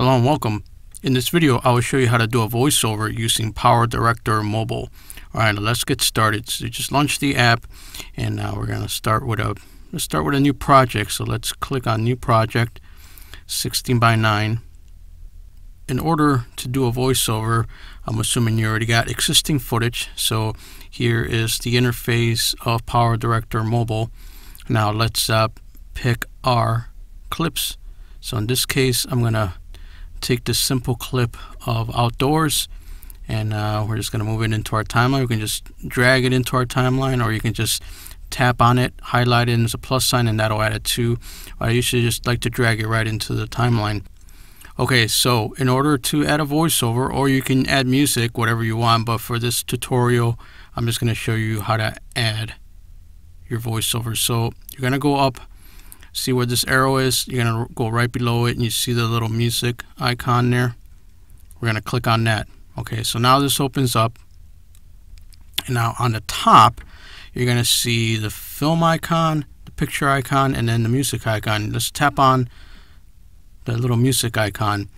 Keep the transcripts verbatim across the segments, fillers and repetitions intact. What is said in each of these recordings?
Hello and welcome. In this video, I will show you how to do a voiceover using PowerDirector Mobile. All right, let's get started. So just launch the app, and now we're going to start with a let's start with a new project. So let's click on New Project, sixteen by nine. In order to do a voiceover, I'm assuming you already got existing footage. So here is the interface of PowerDirector Mobile. Now let's uh, pick our clips. So in this case, I'm going to take this simple clip of outdoors, and uh, we're just going to move it into our timeline. We can just drag it into our timeline, or you can just tap on it, highlight it as a plus sign, and that'll add it to. I usually just like to drag it right into the timeline. Okay, so in order to add a voiceover, or you can add music, whatever you want, but for this tutorial, I'm just going to show you how to add your voiceover. So you're going to go up, see where this arrow is, you're going to go right below it, and you see the little music icon there. We're going to click on that. Okay, so now this opens up, and now on the top you're going to see the film icon, the picture icon, and then the music icon. Let's tap on the little music icon,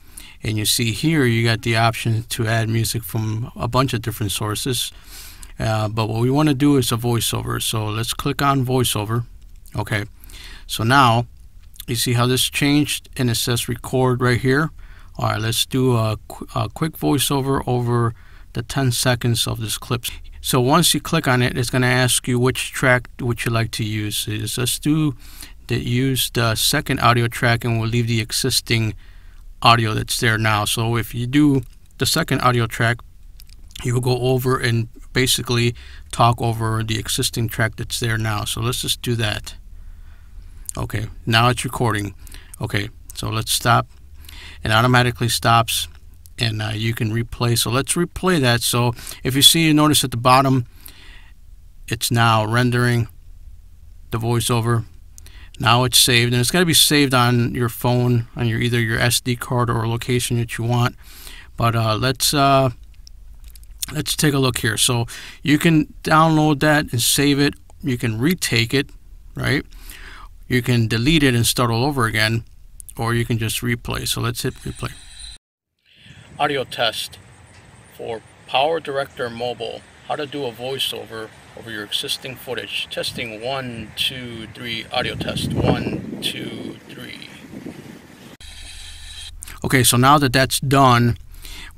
and you see here you got the option to add music from a bunch of different sources, uh, but what we want to do is a voiceover. So let's click on voiceover. Okay, so now you see how this changed, and it says record right here. All right, let's do a, qu a quick voiceover over the ten seconds of this clip. So once you click on it, it's going to ask you which track would you like to use. Is let's do that, use the second audio track, and we'll leave the existing audio that's there now. So if you do the second audio track, you will go over and basically talk over the existing track that's there now. So let's just do that. Okay, now it's recording. Okay, so let's stop. It automatically stops, and uh, you can replay. So let's replay that. So if you see, you notice at the bottom, it's now rendering the voiceover. Now it's saved, and it's got to be saved on your phone, on your either your S D card or a location that you want. But uh, let's uh, let's take a look here. So you can download that and save it. You can retake it, right? You can delete it and start all over again, or you can just replay. So let's hit replay. Audio test for PowerDirector Mobile. How to do a voiceover over your existing footage. Testing one, two, three. Audio test one, two, three. Okay, so now that that's done,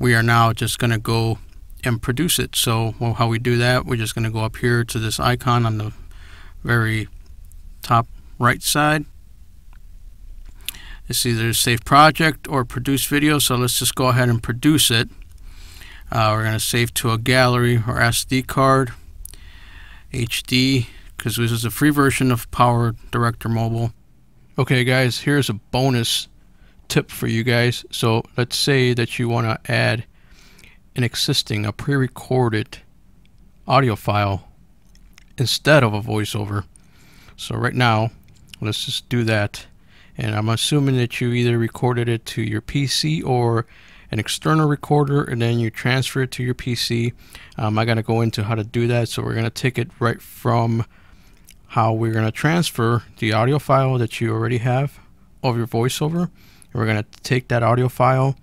we are now just going to go and produce it. So well, how we do that? We're just going to go up here to this icon on the very top right side. It's either save project or produce video, so let's just go ahead and produce it. Uh, we're going to save to a gallery or S D card, H D, because this is a free version of PowerDirector Mobile. Okay guys, here's a bonus tip for you guys. So let's say that you want to add an existing, a pre-recorded audio file instead of a voiceover. So right now, let's just do that, and I'm assuming that you either recorded it to your P C or an external recorder, and then you transfer it to your P C. um, I'm going to go into how to do that, so we're going to take it right from how we're going to transfer the audio file that you already have of your voiceover, and we're going to take that audio file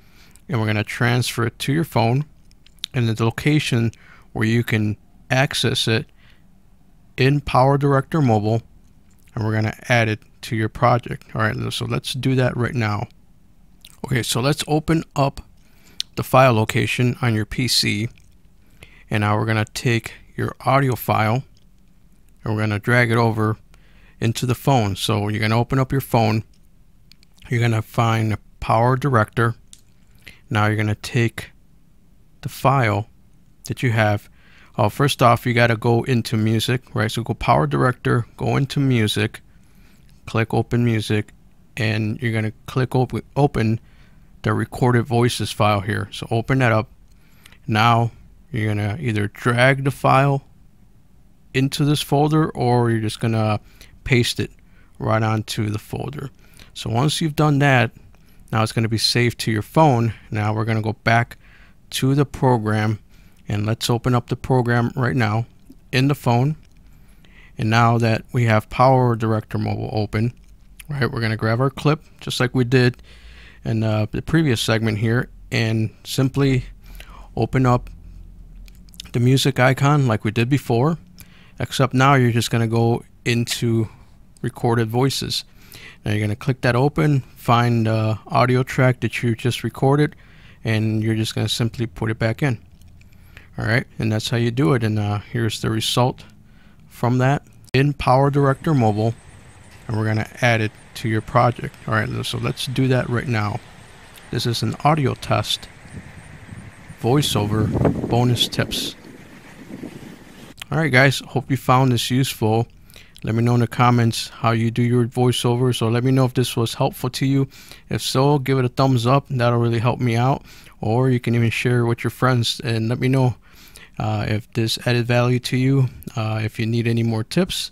and we're going to transfer it to your phone, and the location where you can access it in PowerDirector Mobile, and we're going to add it to your project. All right, so let's do that right now. Okay, so let's open up the file location on your P C, and now we're going to take your audio file and we're going to drag it over into the phone. So you're going to open up your phone, you're going to find PowerDirector. Now you're going to take the file that you have. Uh, first off, you got to go into music, right? So go PowerDirector, go into music, click open music, and you're going to click open, open the recorded voices file here. So open that up. Now you're going to either drag the file into this folder, or you're just going to paste it right onto the folder. So once you've done that, now it's going to be saved to your phone. Now we're going to go back to the program, and let's open up the program right now in the phone. And now that we have PowerDirector Mobile open, right, we're going to grab our clip just like we did, in uh, the previous segment here, and simply open up the music icon like we did before, except now you're just going to go into recorded voices. Now you're going to click that open, find the audio track that you just recorded, and you're just going to simply put it back in. Alright, and that's how you do it. And uh, here's the result from that in PowerDirector Mobile, and we're going to add it to your project. Alright, so let's do that right now. This is an audio test, voiceover, bonus tips. Alright guys, hope you found this useful. Let me know in the comments how you do your voiceover. So let me know if this was helpful to you. If so, give it a thumbs up. That'll really help me out. Or you can even share with your friends and let me know uh, if this added value to you. Uh, if you need any more tips,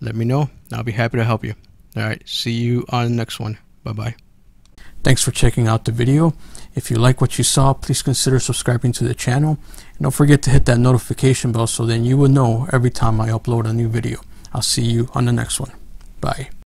let me know. I'll be happy to help you. Alright, see you on the next one. Bye-bye. Thanks for checking out the video. If you like what you saw, please consider subscribing to the channel. And don't forget to hit that notification bell so then you will know every time I upload a new video. I'll see you on the next one. Bye.